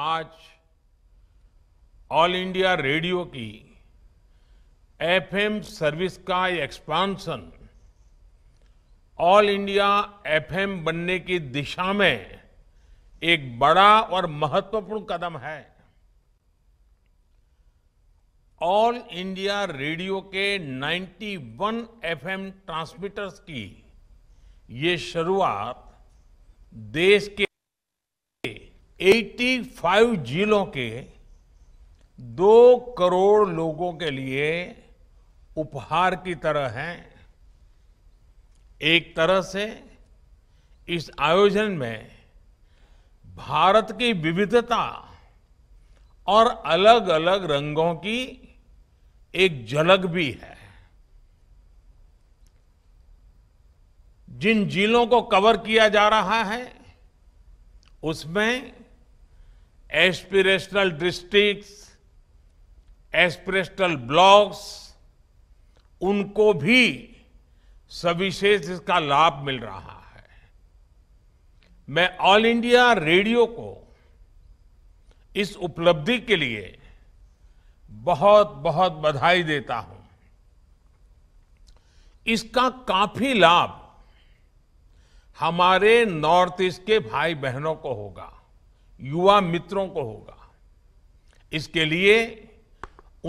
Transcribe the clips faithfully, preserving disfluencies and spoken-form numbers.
आज all India radio की FM service का एक्सपांशन ऑल इंडिया एफएम बनने की दिशा में एक बड़ा और महत्वपूर्ण कदम है। ऑल इंडिया रेडियो के इक्यानवे एफएम ट्रांसमीटर्स की ये शुरुआत देश के पचासी जिलों के दो करोड़ लोगों के लिए उपहार की तरह है। एक तरह से इस आयोजन में भारत की विविधता और अलग अलग रंगों की एक झलक भी है। जिन जिलों को कवर किया जा रहा है उसमें एस्पिरेशनल डिस्ट्रिक्ट्स, एस्पिरेशनल ब्लॉक्स, उनको भी सविशेष इसका लाभ मिल रहा है। मैं ऑल इंडिया रेडियो को इस उपलब्धि के लिए बहुत बहुत बधाई देता हूं। इसका काफी लाभ हमारे नॉर्थ ईस्ट के भाई बहनों को होगा, युवा मित्रों को होगा। इसके लिए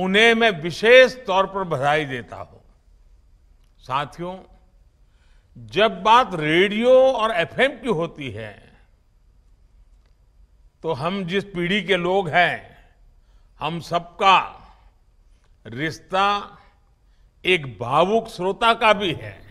उन्हें मैं विशेष तौर पर बधाई देता हूं। साथियों, जब बात रेडियो और एफएम की होती है तो हम जिस पीढ़ी के लोग हैं, हम सबका रिश्ता एक भावुक श्रोता का भी है।